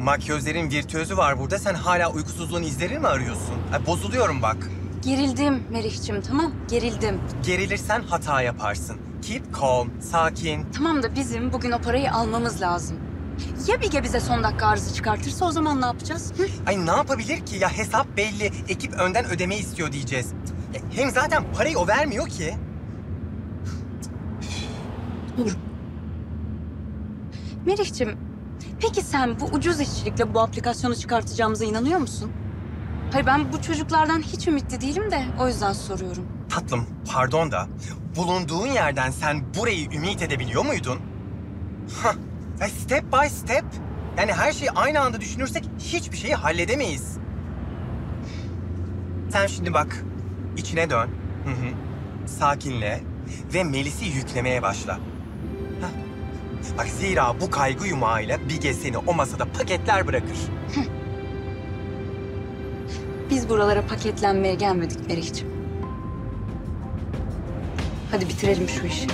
Makyözlerin virtüözü var burada. Sen hala uykusuzluğun izlerini mi arıyorsun? Ay, bozuluyorum bak. Gerildim Merih'cim, tamam. Gerildim. Gerilirsen hata yaparsın. Keep calm, sakin. Tamam da bizim bugün o parayı almamız lazım. Ya Bige bize son dakika arızı çıkartırsa o zaman ne yapacağız? Hı? Ay ne yapabilir ki? Ya hesap belli. Ekip önden ödeme istiyor diyeceğiz. Hem zaten parayı o vermiyor ki. Dur. Merih'cim, peki sen bu ucuz işçilikle bu aplikasyonu çıkartacağımıza inanıyor musun? Hayır, ben bu çocuklardan hiç ümitli değilim de o yüzden soruyorum. Tatlım, pardon da bulunduğun yerden sen burayı ümit edebiliyor muydun? Hah, step by step. Yani her şeyi aynı anda düşünürsek hiçbir şeyi halledemeyiz. Sen şimdi bak, içine dön. Hı-hı. Sakinle ve Melis'i yüklemeye başla. Bak zira bu kaygı yumağıyla Bige seni o masada paketler bırakır. Biz buralara paketlenmeye gelmedik Merih'ciğim. Hadi bitirelim şu işi.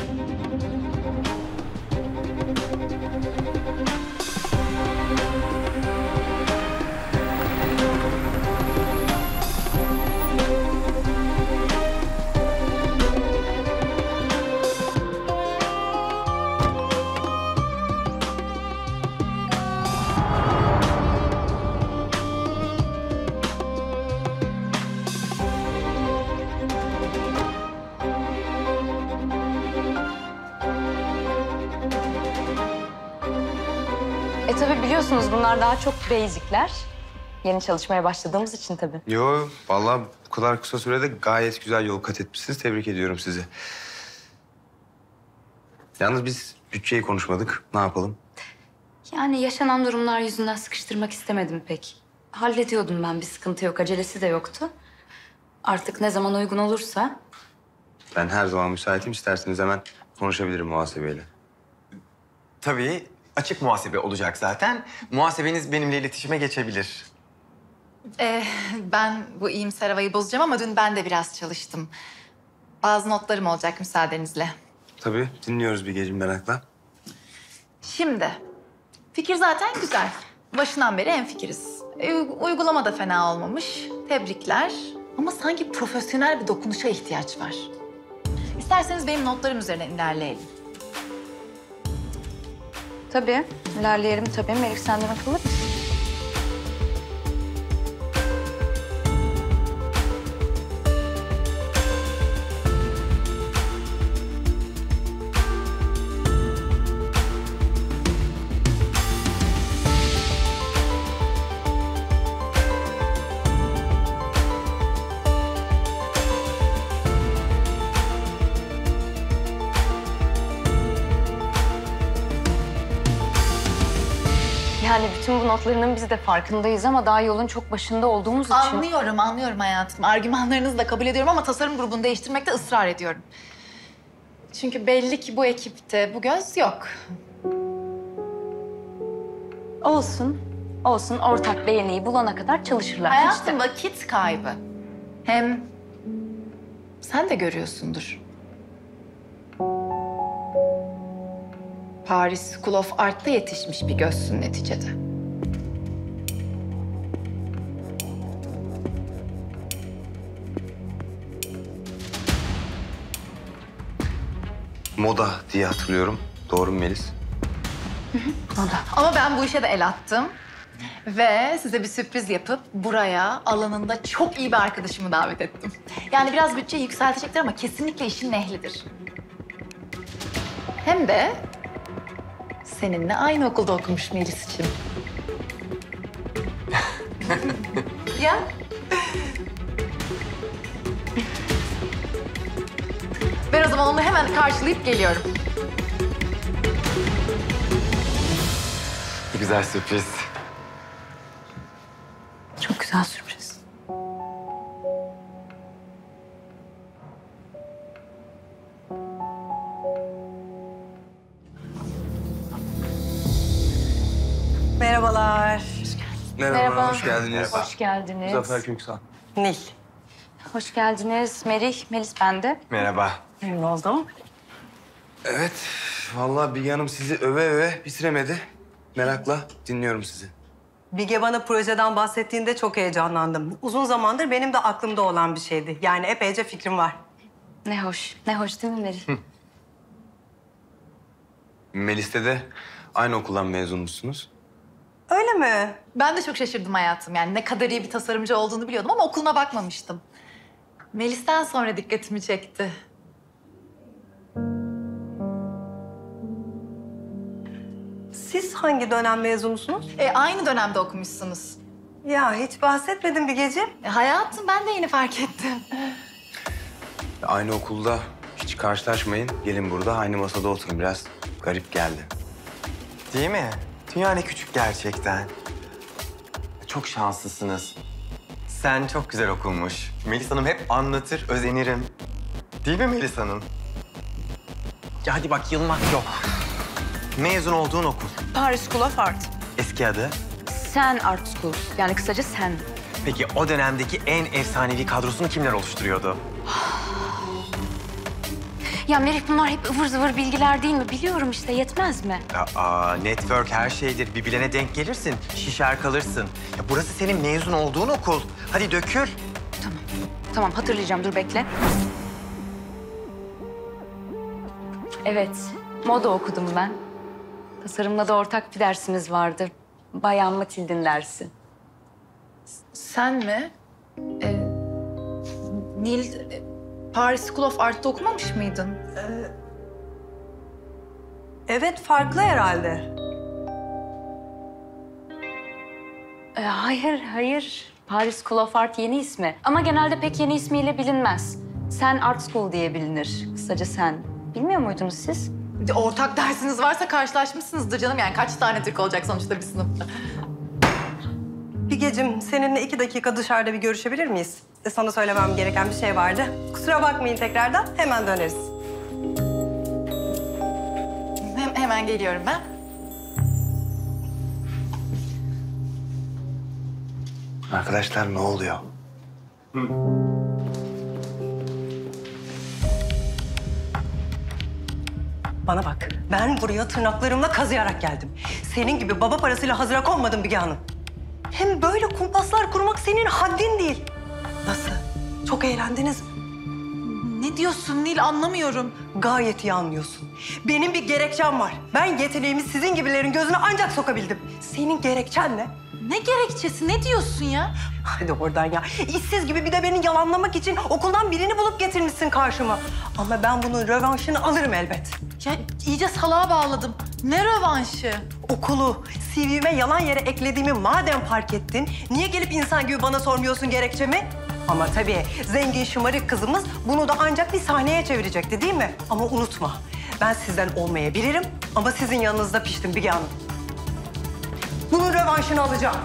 Tabii biliyorsunuz bunlar daha çok basic'ler. Yeni çalışmaya başladığımız için tabii. Yo, vallahi bu kadar kısa sürede gayet güzel yol kat etmişsiniz. Tebrik ediyorum sizi. Yalnız biz bütçeyi konuşmadık. Ne yapalım? Yani yaşanan durumlar yüzünden sıkıştırmak istemedim pek. Hallediyordum ben, bir sıkıntı yok. Acelesi de yoktu. Artık ne zaman uygun olursa. Ben her zaman müsaitim. İsterseniz hemen konuşabilirim muhasebeyle. Tabii. Açık muhasebe olacak zaten. Muhasebeniz benimle iletişime geçebilir. Ben bu iyimser havayı bozacağım ama dün ben de biraz çalıştım. Bazı notlarım olacak müsaadenizle. Tabii, dinliyoruz Bigeciğim merakla. Şimdi, fikir zaten güzel. Başından beri hemfikiriz. Uygulama da fena olmamış. Tebrikler. Ama sanki profesyonel bir dokunuşa ihtiyaç var. İsterseniz benim notlarım üzerine ilerleyelim. Tabii, ilerleyelim tabii. Melih, senden akıllı mısın? Yani bütün bu notlarının biz de farkındayız ama daha yolun çok başında olduğumuz için... Anlıyorum, anlıyorum hayatım. Argümanlarınızı da kabul ediyorum ama tasarım grubunu değiştirmekte ısrar ediyorum. Çünkü belli ki bu ekipte bu göz yok. Olsun, olsun. Ortak beğeniyi bulana kadar çalışırlar. Hayatım işte. Vakit kaybı. Hem sen de görüyorsundur. Paris School of Art'ta yetişmiş bir gözsün neticede. Moda diye hatırlıyorum. Doğru mu Melis? Hı hı, moda. Ama ben bu işe de el attım. Ve size bir sürpriz yapıp buraya alanında çok iyi bir arkadaşımı davet ettim. Yani biraz bütçeyi yükseltecektir ama kesinlikle işin ehlidir. Hem de... Seninle aynı okulda okumuş Melis için. Ya? Ben o zaman onu hemen karşılayıp geliyorum. Güzel sürpriz. Çok güzel sürpriz. Merhabalar. Merhaba, hoş geldiniz. Hoş geldiniz. Zafer Künksan. Nil. Hoş geldiniz. Merih, Melis bende. Merhaba. Memnun oldum. Evet, vallahi Bilge Hanım sizi öve öve bitiremedi. Merakla dinliyorum sizi. Bilge bana projeden bahsettiğinde çok heyecanlandım. Uzun zamandır benim de aklımda olan bir şeydi. Yani epeyce fikrim var. Ne hoş. Ne hoş değil mi Beril? Melis'te de aynı okuldan mezunmuşsunuz. Öyle mi? Ben de çok şaşırdım hayatım. Yani ne kadar iyi bir tasarımcı olduğunu biliyordum ama okuluna bakmamıştım. Melis'ten sonra dikkatimi çekti. Siz hangi dönem mezunusunuz? Aynı dönemde okumuşsunuz. Ya hiç bahsetmedim Bilgeciğim. Hayatım ben de yeni fark ettim. Aynı okulda hiç karşılaşmayın. Gelin burada aynı masada oturun. Biraz garip geldi. Değil mi? Dünya ne küçük gerçekten. Çok şanslısınız. Sen çok güzel okunmuş. Melis Hanım hep anlatır, özenirim. Değil mi Melis Hanım? Ya hadi bak yılmak yok. Mezun olduğun okul. Paris School of Art. Eski adı? Sen Art School. Yani kısaca sen. Peki o dönemdeki en efsanevi kadrosunu kimler oluşturuyordu? Ya Merih bunlar hep ıvır zıvır bilgiler değil mi? Biliyorum işte yetmez mi? Network her şeydir. Bir bilene denk gelirsin. Şişer kalırsın. Ya burası senin mezun olduğun okul. Hadi dökül. Tamam. Tamam hatırlayacağım. Dur bekle. Evet. Moda okudum ben. Tasarımla da ortak bir dersimiz vardı. Bayan Matildin dersi. Sen mi? Nil... Paris School of Art'ta okumamış mıydın? Evet, farklı herhalde. Hayır. Paris School of Art yeni ismi. Ama genelde pek yeni ismiyle bilinmez. Sen Art School diye bilinir. Kısaca sen. Bilmiyor muydunuz siz? Ortak dersiniz varsa karşılaşmışsınızdır canım. Yani kaç tane Türk olacak sonuçta bir sınıfta. Bilgeciğim, seninle 2 dakika dışarıda bir görüşebilir miyiz? Sana söylemem gereken bir şey vardı. Kusura bakmayın tekrardan, hemen döneriz. Hemen geliyorum ben. Arkadaşlar ne oluyor? Bana bak, ben buraya tırnaklarımla kazıyarak geldim. Senin gibi baba parasıyla hazırak olmadım Bilge Hanım. Hem böyle kumpaslar kurmak senin haddin değil. Nasıl? Çok eğlendiniz mi? Ne diyorsun Nil? Anlamıyorum. Gayet iyi anlıyorsun. Benim bir gerekçem var. Ben yeteneğimi sizin gibilerin gözüne ancak sokabildim. Senin gerekçen ne? Ne gerekçesi? Ne diyorsun ya? Hadi oradan ya. İşsiz gibi bir de beni yalanlamak için okuldan birini bulup getirmişsin karşıma. Ama ben bunun rövanşını alırım elbet. Ya iyice salağa bağladım. Ne rövanşı? Okulu CV'me yalan yere eklediğimi madem fark ettin, niye gelip insan gibi bana sormuyorsun gerekçemi? Ama tabii zengin şımarık kızımız bunu da ancak bir sahneye çevirecekti değil mi? Ama unutma, ben sizden olmayabilirim ama sizin yanınızda piştim Bilge Hanım. Bunun rövanşını alacağım.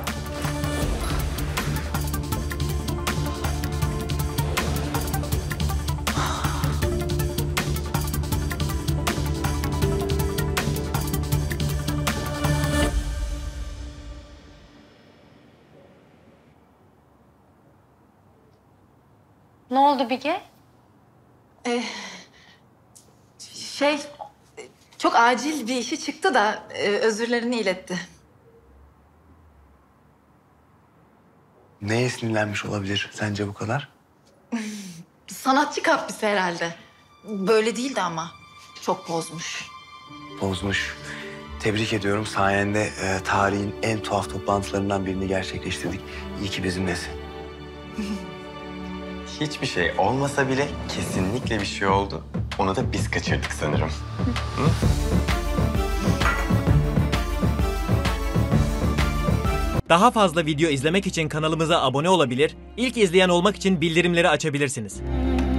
Ne oldu Bilge? Çok acil bir işi çıktı da özürlerini iletti. Neye sinirlenmiş olabilir sence bu kadar? Sanatçı kapısı herhalde. Böyle değildi ama. Çok bozmuş. Bozmuş. Tebrik ediyorum. Sayende tarihin en tuhaf toplantılarından birini gerçekleştirdik. İyi ki bizimlesin. Hiçbir şey olmasa bile kesinlikle bir şey oldu. Onu da biz kaçırdık sanırım. Hı? Daha fazla video izlemek için kanalımıza abone olabilir, ilk izleyen olmak için bildirimleri açabilirsiniz.